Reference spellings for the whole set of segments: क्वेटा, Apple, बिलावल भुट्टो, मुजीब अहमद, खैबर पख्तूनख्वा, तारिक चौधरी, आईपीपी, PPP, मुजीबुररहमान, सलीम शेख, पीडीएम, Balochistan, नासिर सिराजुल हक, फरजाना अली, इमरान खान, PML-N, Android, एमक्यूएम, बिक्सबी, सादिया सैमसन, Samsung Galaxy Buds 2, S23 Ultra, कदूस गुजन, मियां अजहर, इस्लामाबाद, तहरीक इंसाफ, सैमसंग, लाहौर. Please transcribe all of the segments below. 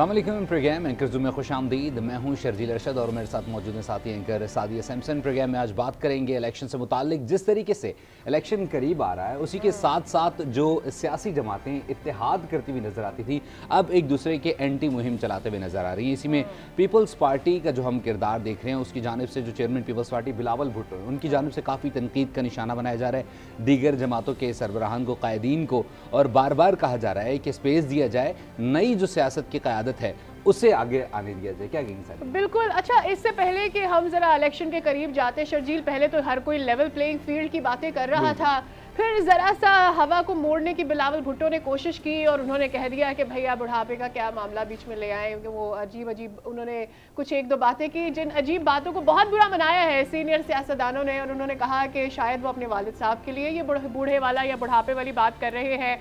अस्सलामुअलैकुम। Programme anchor zoom में खुश आमदीद। मैं हूँ शर्जील अरशद और मेरे साथ मौजूद हैं साथी एंकर सादिया सैमसन। प्रोग्राम में आज बात करेंगे इलेक्शन से मुतालिक। जिस तरीके से इलेक्शन करीब आ रहा है उसी के साथ साथ जो सियासी जमातें इत्तेहाद करती हुई नज़र आती थी अब एक दूसरे के एंटी मुहिम चलाते हुए नज़र आ रही है। इसी में पीपल्स पार्टी का जो हम किरदार देख रहे हैं उसकी जानिब से जो chairman peoples party बिलावल भुट्टो है उनकी जानिब से काफ़ी तनकीद का निशाना बनाया जा रहा है। दीगर जमातों के सरबराहान को, कायदीन को और बार बार कहा जा रहा है कि स्पेस दिया जाए, नई जो सियासत की आदत है उसे आगे आने दिया जाए। क्या कहेंगे सर? बिल्कुल। अच्छा, इससे पहले कि हम जरा इलेक्शन के करीब जाते शर्जील, पहले तो हर कोई लेवल प्लेइंग फील्ड की बातें कर रहा था, फिर जरा सा हवा को मोड़ने की बिलावल भुट्टो ने कोशिश की और उन्होंने कह दिया कि भैया बुढ़ापे का क्या मामला बीच में ले आए। वो अजीब अजीब उन्होंने कुछ एक दो बातें की जिन अजीब बातों को बहुत बुरा मनाया है सीनियर सियासतदानों ने, और उन्होंने कहा कि शायद वो अपने वालिद साहब के लिए ये बूढ़े वाला या बुढ़ापे वाली बात कर रहे हैं।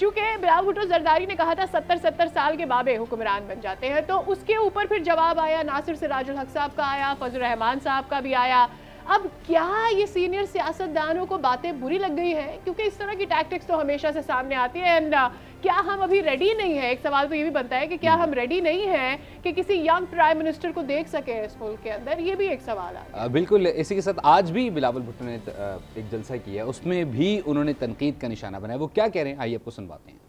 चूँकि बिलावल भुट्टो जरदारी ने कहा था 70-70 साल के बाबे हुक्मरान बन जाते हैं, तो उसके ऊपर फिर जवाब आया, नासिर सिराजुल हक साहब का आया, फजल रहमान साहब का भी आया। अब क्या ये सीनियर सियासतदानों को बातें बुरी लग गई है? क्योंकि इस तरह की टैक्टिक्स तो हमेशा से सामने आती है। एंड क्या हम अभी रेडी नहीं है? एक सवाल तो ये भी बनता है कि क्या हम रेडी नहीं हैं कि किसी यंग प्राइम मिनिस्टर को देख सके इस मुल्क के अंदर, ये भी एक सवाल है। बिल्कुल, इसी के साथ आज भी बिलावल भुट्टो ने एक जलसा किया, उसमें भी उन्होंने तनकीद का निशाना बनाया। वो क्या कह रहे हैं आइए आपको सुनवाते हैं।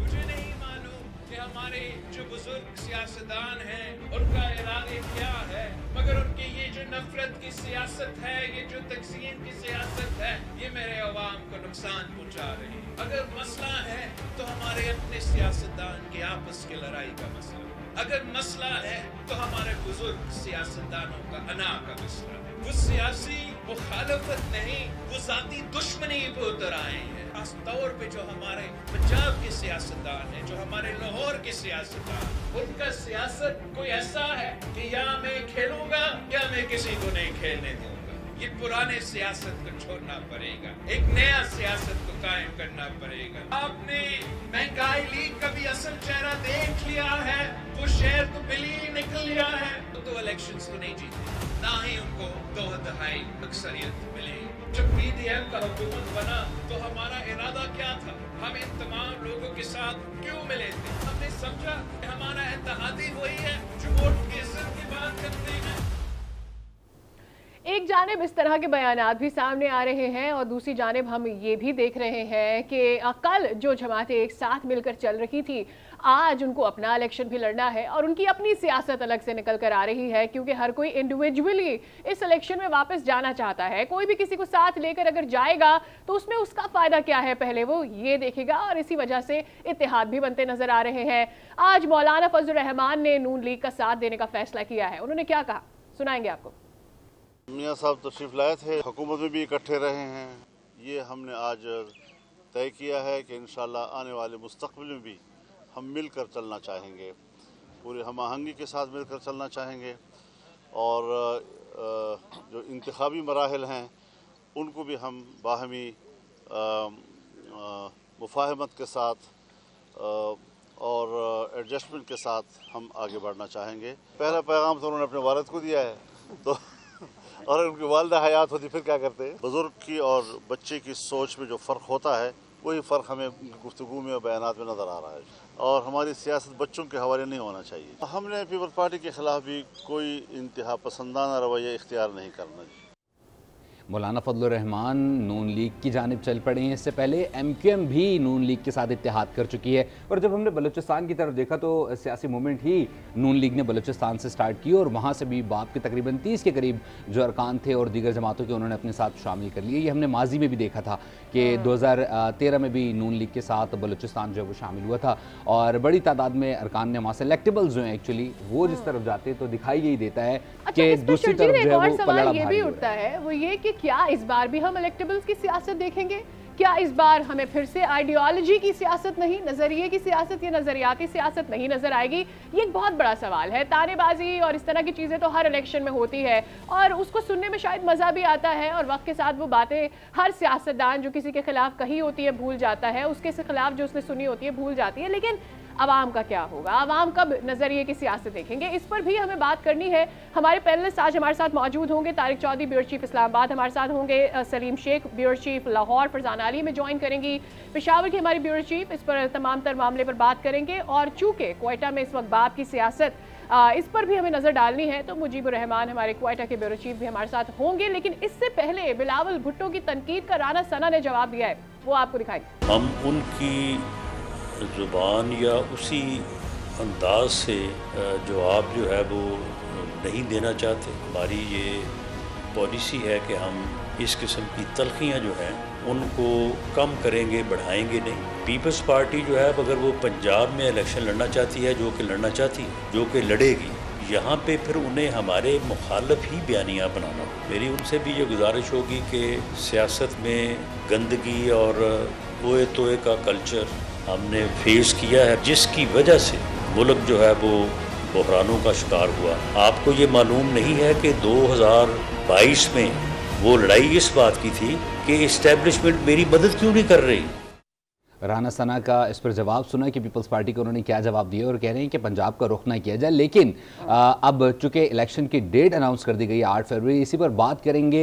मुझे नहीं मालूम कि हमारे जो बुजुर्ग सियासतदान हैं उनका इरादे क्या है, मगर उनकी ये जो नफरत की सियासत है, ये जो तकसीम की सियासत है, ये मेरे अवाम को नुकसान पहुँचा रही है। अगर मसला है तो हमारे अपने सियासतदान के आपस के लड़ाई का मसला है, अगर मसला है तो हमारे बुजुर्ग सियासतदानों का अना का मसला है। वो सियासी मुखालफत नहीं, वो जाती दुश्मनी पे उतर आए हैं। खास तौर पे जो हमारे पंजाब के सियासतदान हैं, जो हमारे लाहौर के सियासतदान, उनका सियासत कोई ऐसा है कि या मैं खेलूंगा या मैं किसी को नहीं खेलने दूंगा। ये पुराने सियासत को छोड़ना पड़ेगा, एक नया सियासत को कायम करना पड़ेगा। आपने महंगाई लीग का भी असल चेहरा देख लिया है, वो शहर तो बिल ही निकल लिया है, तो इलेक्शंस को नहीं जीते, ना ही उनको दो दहाई अक्सरियत मिले। जब पीडीएम का हुकूमत बना तो हमारा इरादा क्या था? हम इन तमाम लोगों के साथ क्यों मिले थे? हमने समझा हमारा इत्तेहादी वही है जो वोट के इज्जत की बात करते हैं। एक जानिब इस तरह के बयानात भी सामने आ रहे हैं और दूसरी जानिब हम ये भी देख रहे हैं कि कल जो जमातें एक साथ मिलकर चल रही थी आज उनको अपना इलेक्शन भी लड़ना है और उनकी अपनी सियासत अलग से निकल कर आ रही है, क्योंकि हर कोई इंडिविजुअली इस इलेक्शन में वापस जाना चाहता है। कोई भी किसी को साथ लेकर अगर जाएगा तो उसमें उसका फ़ायदा क्या है पहले वो ये देखेगा, और इसी वजह से इत्तेहाद भी बनते नज़र आ रहे हैं। आज मौलाना फजल रहमान ने नून लीग का साथ देने का फैसला किया है। उन्होंने क्या कहा सुनाएंगे आपको। मियाँ साहब तशरीफ लाए थे, हुकूमत में भी इकट्ठे रहे हैं। ये हमने आज तय किया है कि इंशाल्लाह आने वाले मुस्तकबिल में भी हम मिलकर चलना चाहेंगे, पूरी हम आहंगी के साथ मिलकर चलना चाहेंगे, और जो इंतखाबी मराहल हैं उनको भी हम बाहमी मुफाहमत के साथ और एडजस्टमेंट के साथ हम आगे बढ़ना चाहेंगे। पहला पैगाम तो उन्होंने अपने वालिद को दिया है, तो और उनकी वालदा हयात होती फिर क्या करते हैं। बुजुर्ग की और बच्चे की सोच में जो फ़र्क होता है वही फ़र्क हमें गुफ्तगू में और बयानात में नज़र आ रहा है, और हमारी सियासत बच्चों के हवाले नहीं होना चाहिए। हमने पीपल्स पार्टी के ख़िलाफ़ भी कोई इंतहा पसंदाना रवैया इख्तियार नहीं करना। मौलाना फजल रहमान नून लीग की जानिब चल पड़े हैं। इससे पहले एमक्यूएम भी नून लीग के साथ इत्तेहाद कर चुकी है, और जब हमने बलूचिस्तान की तरफ देखा तो सियासी मूवमेंट ही नून लीग ने बलूचिस्तान से स्टार्ट की, और वहाँ से भी बाप के तकरीबन 30 के करीब जो अरकान थे और दीगर जमातों के उन्होंने अपने साथ शामिल कर लिए। ये हमने माजी में भी देखा था कि 2013 में भी नून लीग के साथ बलूचिस्तान जो है वो शामिल हुआ था, और बड़ी तादाद में अरकान ने वहाँ से इलेक्टेबल्स जो हैं एक्चुअली वो जिस तरफ जाते तो दिखाई यही देता है कि दूसरी तरफ जो है वो पलड़ा भारी उठता है। वो ये कि क्या इस बार भी हम इलेक्टेबल्स की सियासत देखेंगे? क्या इस बार हमें फिर से आइडियोलॉजी की सियासत नहीं, नज़रिए की सियासत या नज़रियाती सियासत नहीं नज़र आएगी? ये एक बहुत बड़ा सवाल है। तानेबाजी और इस तरह की चीज़ें तो हर इलेक्शन में होती है, और उसको सुनने में शायद मज़ा भी आता है, और वक्त के साथ वो बातें हर सियासतदान जो किसी के खिलाफ कही होती है भूल जाता है, उसके खिलाफ जो उसने सुनी होती है भूल जाती है। लेकिन आवाम का क्या होगा, आवाम कब नजरिए की सियासत देखेंगे, इस पर भी हमें बात करनी है। हमारे पैनलिस्ट आज हमारे साथ मौजूद होंगे, तारिक चौधरी ब्यूरो चीफ इस्लामाबाद हमारे साथ होंगे, सलीम शेख ब्यूरो चीफ लाहौर फरजाना अली में ज्वाइन करेंगी, पेशावर की हमारी ब्यूरो चीफ, इस पर तमाम तर मामले पर बात करेंगे। और चूँकि क्वेटा में इस वक्त बाप की सियासत, इस पर भी हमें नज़र डालनी है, तो मुजीबुररहमान हमारे क्वेटा के ब्यूरो चीफ भी हमारे साथ होंगे। लेकिन इससे पहले बिलावल भुट्टो की तनकीद का राना सना ने जवाब दिया है, वो आपको दिखाएंगे। हम उनकी ज़ुबान या उसी अंदाज से जवाब जो है वो नहीं देना चाहते। हमारी ये पॉलिसी है कि हम इस किस्म की तलखियाँ जो हैं उनको कम करेंगे, बढ़ाएंगे नहीं। पीपल्स पार्टी जो है अगर वो पंजाब में इलेक्शन लड़ना चाहती है, जो कि लड़ना चाहती है, जो कि लड़ेगी, यहाँ पे फिर उन्हें हमारे मुखालफ ही बयानिया बनाना। मेरी उनसे भी ये गुजारिश होगी कि सियासत में गंदगी और तोए तोए का कल्चर हमने फेस किया है, जिसकी वजह से मुल्क जो है वो बहरानों का शिकार हुआ। आपको ये मालूम नहीं है कि 2022 में वो लड़ाई इस बात की थी कि इस्टेब्लिशमेंट मेरी मदद क्यों नहीं कर रही। राना सना का इस पर जवाब सुना कि पीपल्स पार्टी को उन्होंने क्या जवाब दिया, और कह रहे हैं कि पंजाब का रुख ना किया जाए। लेकिन अब चूँकि इलेक्शन की डेट अनाउंस कर दी गई है 8 फरवरी, इसी पर बात करेंगे।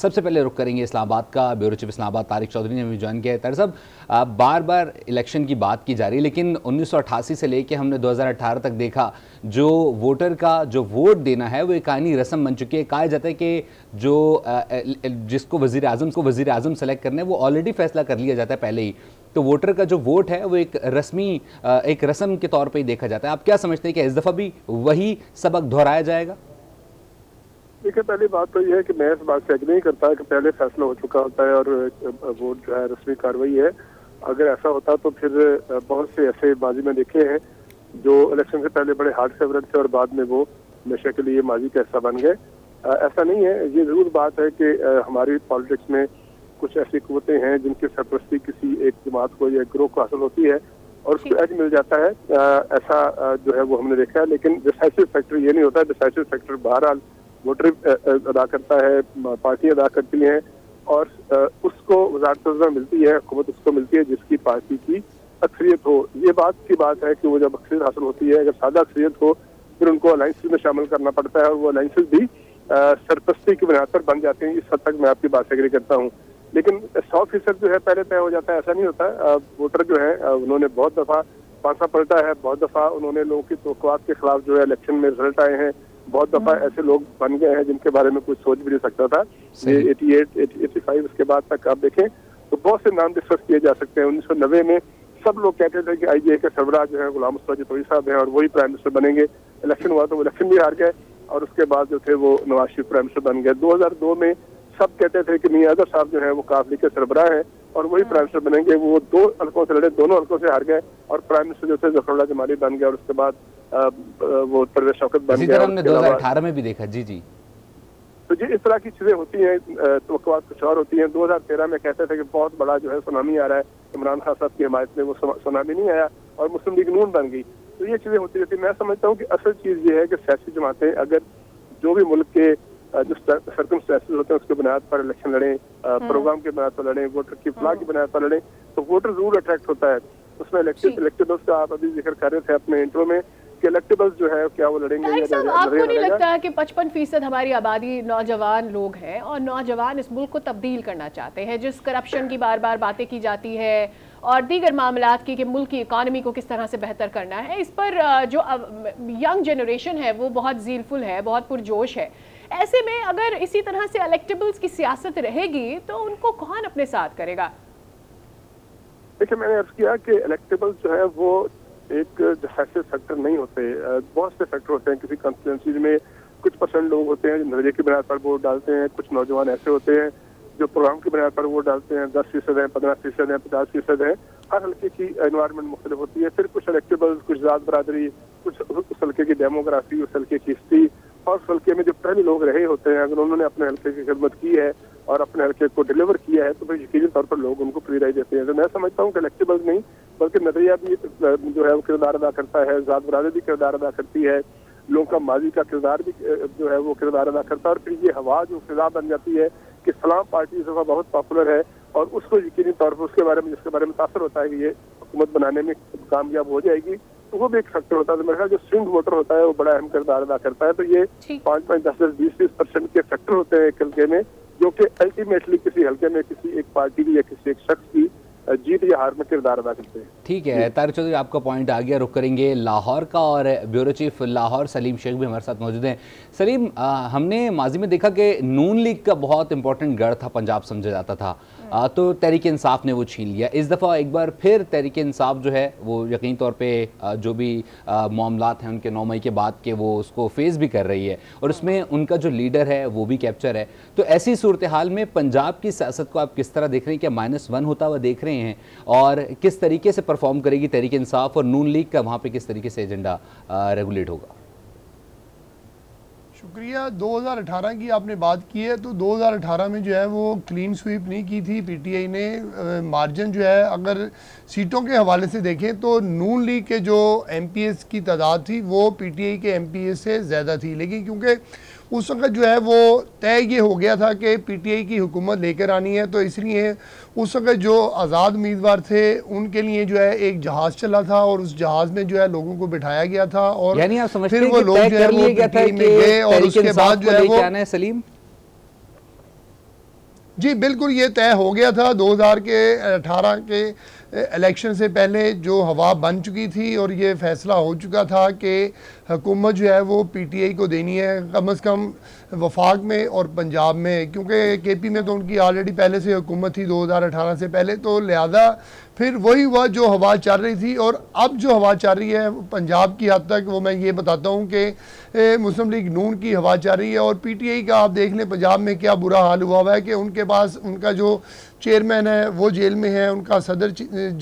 सबसे पहले रुख करेंगे इस्लामाबाद का, ब्यूरो चीफ इस्लामाबाद तारिक चौधरी ने भी ज्वाइन किया है। तारिक साहब, बार बार इलेक्शन की बात की जा रही है, लेकिन 1988 से लेकर हमने 2018 तक देखा, जो वोटर का जो वोट देना है वो एक कानूनी रस्म बन चुकी है। कहा जाता है कि जो जिसको वज़ीर-ए-आज़म सेलेक्ट करना है वो ऑलरेडी फैसला कर लिया जाता है पहले ही, तो वोटर का जो वोट है वो एक रस्म के तौर पे ही देखा जाता है। आप क्या समझते हैं कि इस दफ़ा भी वही सबक दोहराया जाएगा? देखिए, पहली बात तो यह है कि मैं इस बात से एग्री नहीं करता कि पहले फैसला हो चुका होता है और वोट जो है रस्मी कार्रवाई है। अगर ऐसा होता तो फिर बहुत से ऐसे बाजी में देखे हैं जो इलेक्शन से पहले बड़े हार्ड फेवरेट थे और बाद में वो हमेशा के लिए माजी का हिस्सा बन गए। ऐसा नहीं है। ये जरूर बात है कि हमारी पॉलिटिक्स में कुछ ऐसी कुवतें हैं जिनकी सरपरस्ती किसी एक जमात को या ग्रोह को हासिल होती है और उसको एज मिल जाता है। ऐसा जो है वो हमने देखा है, लेकिन डिसाइसिव फैक्टर ये नहीं होता। डिसाइसिव फैक्टर बहरहाल वोटर अदा करता है, पार्टी अदा करती हैं और उसको वजारत अज़्मा मिलती है, हुकूमत उसको मिलती है जिसकी पार्टी की अक्सरियत हो। ये बात की बात है कि वो जब अक्सरियत हासिल होती है, जब सादा अक्सरियत हो, फिर उनको अलाइंसेज में शामिल करना पड़ता है और वो अलाइंसेज भी सरपरस्ती की बुनियाद पर बन जाते हैं। इस हद तक मैं आपकी बात एग्री करता हूँ, लेकिन 100% जो है पहले तय हो जाता है, ऐसा नहीं होता। वोटर जो है उन्होंने बहुत दफ़ा पासा पलटा है, बहुत दफ़ा उन्होंने लोगों की तोक़ुआत के खिलाफ जो है इलेक्शन में रिजल्ट आए हैं, बहुत दफ़ा ऐसे लोग बन गए हैं जिनके बारे में कुछ सोच भी नहीं सकता था। ये 88, 85 उसके बाद तक आप देखें तो बहुत से नाम डिस्कस किए जा सकते हैं। 1990 में सब लोग कहते थे कि IGA के सरबराह जो है गुलाम मुस्तफ़ा जितोई साहब हैं और वही प्राइम मिनिस्टर बनेंगे। इलेक्शन हुआ तो वो इलेक्शन भी हार गए और उसके बाद जो थे वो नवाज शरीफ प्राइम मिनिस्टर बन गए। 2002 में सब कहते थे कि मियां अजहर साहब जो है वो काफली के सरबराह हैं और वही प्राइम मिनिस्टर बनेंगे। वो दो हल्कों से लड़े, दोनों हल्कों से हार गए और प्राइम मिनिस्टर जो थे ज़फ़रुल्लाह जमाली बन गए और उसके बाद वो परवेज शौकत बन गए। हमने 2018 में भी देखा। जी जी, तो जी इस तरह की चीजें होती हैं, तवक्कुआत कुछ और होती हैं। 2013 में कहते थे कि बहुत बड़ा जो है सुनामी आ रहा है, इमरान खान साहब की हिमायत में वो सुनामी नहीं आया और मुस्लिम लीग नून बन गई। तो ये चीजें होती रहती। मैं समझता हूँ कि असल चीज़ ये है कि सियासी जमातें अगर जो भी मुल्क के जो सर्कमस्टेंसेस होते हैं उसके बुनियाद पर इलेक्शन लड़ें, प्रोग्राम के बुनियाद पर लड़ें, वोटर की फलाह की बुनियाद पर लड़ें, तो वोटर जरूर अट्रैक्ट होता है। उसमें इलेक्टेबल्स का आप अभी जिक्र कर रहे थे अपने इंट्रो में कि इलेक्टेबल्स जो है क्या वो लड़ेंगे या नहीं। आपको नहीं लगता है कि 55% हमारी आबादी नौजवान लोग हैं और नौजवान इस मुल्क को तब्दील करना चाहते हैं, जिस करप्शन की बार बार बातें की जाती है और दीगर मामलात की कि मुल्क की इकानमी को किस तरह से बेहतर करना है, इस पर जो यंग जनरेशन है वो बहुत जीलफुल है, बहुत पुरजोश है। ऐसे में अगर इसी तरह से इलेक्टेबल्स की सियासत रहेगी तो उनको कौन अपने साथ करेगा? देखिए, मैंने अर्ज किया कि इलेक्टेबल्स जो है वो एक डिसाइसिव फैक्टर नहीं होते। बहुत से फैक्टर होते हैं। किसी कंस्टिट्यूंसी में कुछ परसेंट लोग होते हैं जो नजरिए की बुनियाद पर वोट डालते हैं, कुछ नौजवान ऐसे होते हैं जो प्रोग्राम की बुनियाद पर वोट डालते हैं। 10% है, 15% है, 50% है। हर हल्के की एनवायरनमेंट मुख्तलिफ होती है। फिर कुछ इलेक्टेबल्स, कुछ जात बरादरी, कुछ उस हल्के की डेमोग्राफी, उस हल्के की हिस्ट्री और हल्के में जो पहले लोग रहे होते हैं, अगर उन्होंने अपने हल्के की खिदमत की है और अपने हल्के को डिलीवर किया है तो फिर यकीनी तौर पर लोग उनको फ्री राय देते हैं। तो मैं समझता हूँ कि इलेक्टेबल नहीं बल्कि नजरिया भी जो है वो किरदार अदा करता है, जात बरादरी भी किरदार अदा करती है, लोगों का माजी का किरदार भी जो है वो किरदार अदा करता है। और फिर ये हवा जो फिजा बन जाती है कि सलाम पार्टी इस दफा बहुत पॉपुलर है और उसको यकीनी तौर पर उसके बारे में जिसके बारे में तासर होता है कि ये हुकूमत बनाने में कामयाब हो जाएगी, तो वो भी एक फैक्टर होता है। तो मेरे ख्याल जो स्विंग वोटर होता है वो बड़ा अहम किरदार अदा करता है। तो ये 5-10-20% के फैक्टर होते हैं एक हल्के में, जो कि अल्टीमेटली किसी हल्के में किसी एक पार्टी की या किसी एक शख्स की जीत या हार में किरदार अदा करते हैं। ठीक है तारिक चौधरी, आपका पॉइंट आ गया। रुक करेंगे लाहौर का, और ब्यूरो चीफ लाहौर सलीम शेख भी हमारे साथ मौजूद हैं। सलीम, हमने माजी में देखा कि नून लीग का बहुत इंपॉर्टेंट गढ़ था, पंजाब समझा जाता था, तो तहरीक इंसाफ ने वो छीन लिया। इस दफ़ा एक बार फिर तहरीक इंसाफ जो है वो यकीनी तौर पर जो भी मामलात हैं उनके 9 मई के बाद के वो उसको फेस भी कर रही है, और उसमें उनका जो लीडर है वो भी कैप्चर है। तो ऐसी सूरत हाल में पंजाब की सियासत को आप किस तरह देख रहे हैं? क्या -1 होता हुआ देख रहे हैं, और किस तरीके से परफॉर्म करेगी तहरीक इंसाफ, और नून लीग का वहाँ पे किस तरीके से एजेंडा रेगुलेट होगा? शुक्रिया। 2018 की आपने बात की है, तो 2018 में जो है वो क्लीन स्वीप नहीं की थी पीटीआई ने। मार्जिन जो है अगर सीटों के हवाले से देखें तो नून लीग के जो एमपीएस की तादाद थी वो पीटीआई के एमपीएस से ज़्यादा थी, लेकिन क्योंकि उस वक्त जो है वो तय ये हो गया था कि पीटीआई की हुकूमत लेकर आनी है, तो इसलिए उस वक्त जो आज़ाद उम्मीदवार थे उनके लिए जो है एक जहाज़ चला था और उस जहाज़ में जो है लोगों को बिठाया गया था, और फिर वो लोग जो है वो पीटीआई में गए, और उसके बाद जो है वो सलीम जी बिल्कुल ये तय हो गया था। 2018 के इलेक्शन से पहले जो हवा बन चुकी थी और ये फैसला हो चुका था कि हुकूमत जो है वो पीटीआई को देनी है, कम से कम वफाक में और पंजाब में, क्योंकि केपी में तो उनकी ऑलरेडी पहले से हुकूमत थी 2018 से पहले। तो लिहाजा फिर वही हुआ जो हवा चल रही थी, और अब जो हवा चल रही है पंजाब की हद तक वो मैं ये बताता हूँ कि मुस्लिम लीग नून की हवा चल रही है। और पीटीआई का आप देख लें पंजाब में क्या बुरा हाल हुआ हुआ है कि उनके पास उनका जो चेयरमैन है वो जेल में है, उनका सदर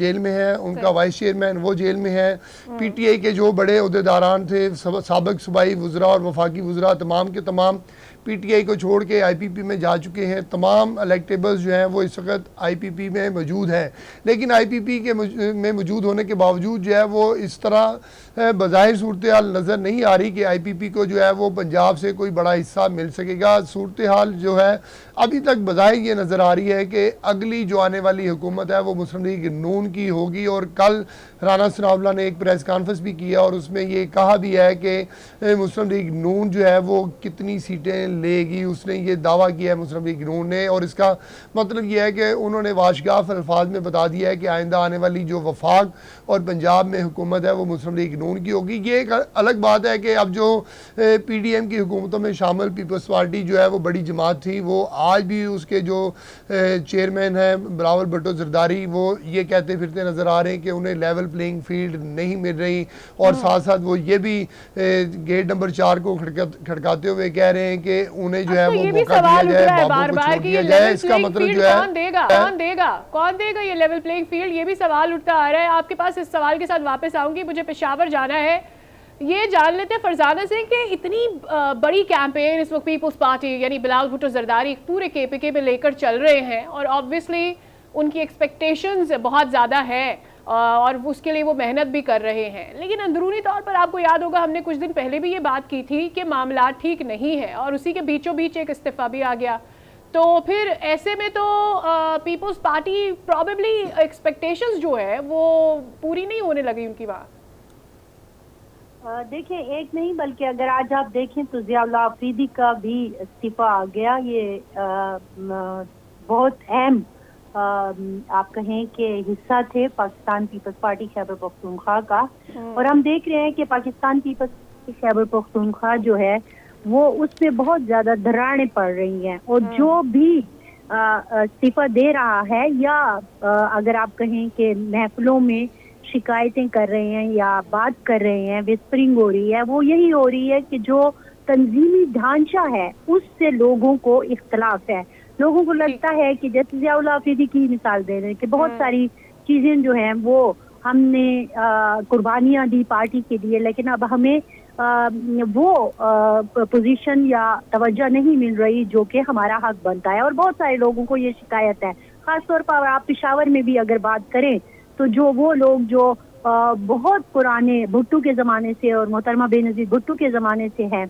जेल में है, उनका वाइस चेयरमैन वो जेल में है, पीटीआई के जो बड़े अहदेदारान थे साबिक सूबाई वज़रा और वफाकी वज़रा तमाम के तमाम पीटीआई को छोड़ के आईपीपी में जा चुके हैं, तमाम इलेक्टेबल्स जो हैं वो इस वक्त आईपीपी में मौजूद हैं। लेकिन आईपीपी के में मौजूद होने के बावजूद जो है वो इस तरह बज़ाहिर सूरत हाल नज़र नहीं आ रही कि आईपीपी को जो है वो पंजाब से कोई बड़ा हिस्सा मिल सकेगा। सूरत हाल जो है अभी तक बज़ाहिर ये नज़र आ रही है कि अगली जो आने वाली हुकूमत है वो मुस्लिम लीग नून की होगी, और कल राना सना ने एक प्रेस कॉन्फ्रेंस भी किया और उसमें ये कहा भी है कि मुस्लिम लीग नून जो है वो कितनी सीटें लेगी, उसने ये दावा किया है मुस्लिम लीग नून ने। और इसका मतलब यह है कि उन्होंने वाशगाफ अल्फाज में बता दिया है कि आइंदा आने वाली जो वफाक और पंजाब में हुकूमत है वो मुस्लिम लीग नून की होगी। ये एक अलग बात है कि अब जो पीडीएम की हुकूमतों में शामिल पीपल्स पार्टी जो है वो बड़ी जमात थी, वो आज भी उसके जो चेयरमैन हैं बिलावल भुट्टो जरदारी वो ये कहते फिरते नज़र आ रहे हैं कि उन्हें लेवल प्लेइंग फील्ड नहीं मिल रही, और साथ साथ वो ये भी गेट नंबर 4 को खड़काते हुए कह रहे हैं कि उन्हें जो है वो मौका दिया जाए, बार-बार कि लेवल प्लेइंग फील्ड कौन देगा ये लेवल प्लेइंग फील्ड, ये भी सवाल उठता आ रहा है। आपके पास इस सवाल के साथ वापस आऊंगी, मुझे पेशावर जाना है। ये जान लेते हैं फरजाना से कि इतनी बड़ी कैंपेन इस वक्त पीपल्स पार्टी यानी बिलावल भुट्टो जरदारी पूरे केपीके में लेकर चल रहे हैं, और ऑब्वियसली उनकी एक्सपेक्टेशंस बहुत ज़्यादा है और उसके लिए वो मेहनत भी कर रहे हैं, लेकिन अंदरूनी तौर पर आपको याद होगा हमने कुछ दिन पहले भी ये बात की थी कि मामला ठीक नहीं है, और उसी के बीचों बीच एक इस्तीफ़ा भी आ गया। तो फिर ऐसे में तो पीपल्स पार्टी प्रॉबेबली एक्सपेक्टेशंस जो है वो पूरी नहीं होने लगी उनकी। वहाँ देखिए एक नहीं बल्कि अगर आज आप देखें तो जियाउल्लाह फरीदी का भी इस्तीफ़ा आ गया। ये बहुत अहम आप कहें कि हिस्सा थे पाकिस्तान पीपल्स पार्टी खैबर पख्तूनख्वा का, और हम देख रहे हैं कि पाकिस्तान पीपल्स पार्टी खैबर पख्तूनख्वा जो है वो उसमें बहुत ज़्यादा दरारें पड़ रही हैं, और जो भी इस्तीफ़ा दे रहा है या अगर आप कहें कि महफिलों में शिकायतें कर रहे हैं या बात कर रहे हैं, विस्परिंग हो रही है, वो यही हो रही है कि जो तंजीमी ढांचा है उससे लोगों को इख्तलाफ है। लोगों को लगता है कि जैसे जियाउल्लाह फरीदी की मिसाल दे रहे हैं कि बहुत सारी चीजें जो हैं वो हमने कुर्बानियां दी पार्टी के लिए, लेकिन अब हमें वो पोजीशन या तवज्जो नहीं मिल रही जो कि हमारा हक बनता है, और बहुत सारे लोगों को ये शिकायत है। खासतौर पर आप पेशावर में भी अगर बात करें तो जो वो लोग जो बहुत पुराने भुट्टो के ज़माने से और मोहतरमा बेनजीर भुट्टो के ज़माने से हैं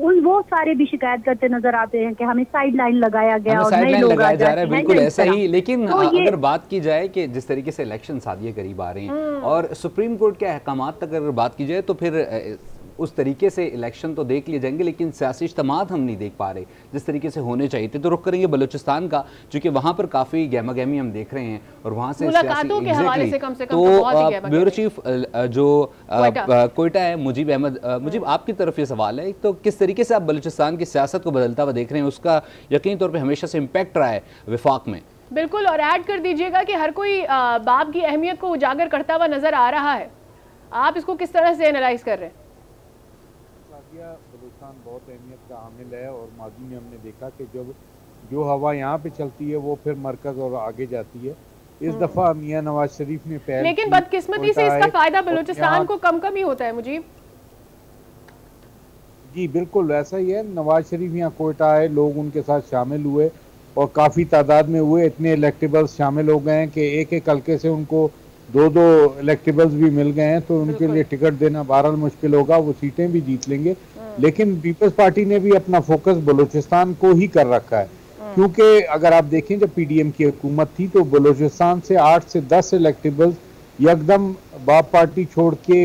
वो सारे भी शिकायत करते नजर आते हैं कि हमें साइड लाइन लगाया गया और नए लोग लगाया जा रहा है। बिल्कुल ऐसा ही, लेकिन अगर बात की जाए कि जिस तरीके से इलेक्शन सादिया करीब आ रहे हैं और सुप्रीम कोर्ट के अहकाम तक अगर बात की जाए तो फिर उस तरीके से इलेक्शन तो देख लिए जाएंगे लेकिन सियासी इज्तिमात हम नहीं देख पा रहे जिस तरीके से होने चाहिए थे। तो रुख करेंगे बलूचिस्तान का, क्योंकि वहाँ पर काफ़ी गहमा गहमी हम देख रहे हैं और वहाँ से एग्जैक्टली ब्यूरो चीफ जो कोयटा है मुजीब अहमद, मुजीब आपकी तरफ ये सवाल है तो किस तरीके से आप बलूचिस्तान की सियासत को बदलता हुआ देख रहे हैं? उसका यकीनी तौर पर हमेशा से इम्पैक्ट रहा है वफाक में। बिल्कुल, और ऐड कर दीजिएगा कि हर कोई बाप की अहमियत को उजागर करता हुआ नजर आ रहा है। आप इसको किस तरह से एनालाइज कर रहे हैं? बलूचिस्तान बहुत अहमियत का हामिल है और माजी में हमने देखा कि जब जो हवा यहाँ पे चलती है वो फिर मरकज और आगे जाती है। इस दफा मियां नवाज शरीफ ने पहले, लेकिन बदकिस्मती से इसका फायदा बलूचिस्तान को कम कम ही होता है। मुझे जी बिल्कुल ऐसा ही है। नवाज शरीफ यहाँ कोयटा आए, लोग उनके साथ शामिल हुए और काफ़ी तादाद में हुए। इतने इलेक्टेबल्स शामिल हो गए हैं कि एक एक हल्के से उनको दो दो इलेक्टेबल्स भी मिल गए हैं, तो उनके लिए टिकट देना बहरहाल मुश्किल होगा, वो सीटें भी जीत लेंगे। लेकिन पीपल्स पार्टी ने भी अपना फोकस बलूचिस्तान को ही कर रखा है, क्योंकि अगर आप देखें जब पीडीएम की हुकूमत थी तो बलूचिस्तान से 8 से 10 इलेक्टेबल्स एकदम बाप पार्टी छोड़ के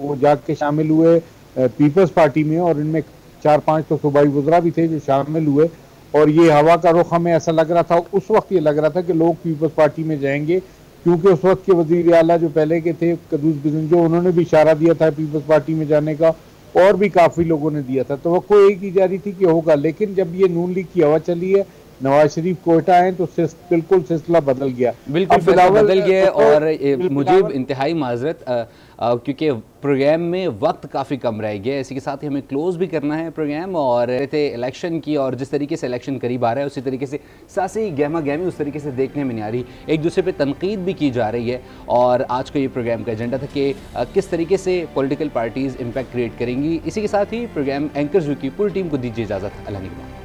वो जाके शामिल हुए पीपल्स पार्टी में, और इनमें 4-5 तो सूबाई वुजरा भी थे जो शामिल हुए। और ये हवा का रुख हमें ऐसा लग रहा था, उस वक्त ये लग रहा था कि लोग पीपल्स पार्टी में जाएंगे, क्योंकि उस वक्त के वजीर आला जो पहले के थे कदूस गुजन, जो उन्होंने भी इशारा दिया था पीपल्स पार्टी में जाने का और भी काफ़ी लोगों ने दिया था, तो वह कोई एक ही जा रही थी कि होगा। लेकिन जब ये नून लीग की हवा चली है, नवाज शरीफ कोयटा आए तो बिल्कुल सिलसिला बदल गया, बिल्कुल बदल गया। और मुझे इंतहाई माजरत क्योंकि प्रोग्राम में वक्त काफ़ी कम रह गया, इसी के साथ ही हमें क्लोज भी करना है प्रोग्राम। और इलेक्शन की और जिस तरीके से इलेक्शन करीब आ रहा है उसी तरीके से सासी गहमा गहमी उस तरीके से देखने में नहीं आ रही, एक दूसरे पे तनकीद भी की जा रही है। और आज का ये प्रोग्राम का एजेंडा था कि किस तरीके से पॉलिटिकल पार्टीज़ इम्पैक्ट क्रिएट करेंगी। इसी के साथ ही प्रोग्राम एंकर्स व्यू की पूरी टीम को दीजिए इजाज़त। अल्लाह हाफ़िज़।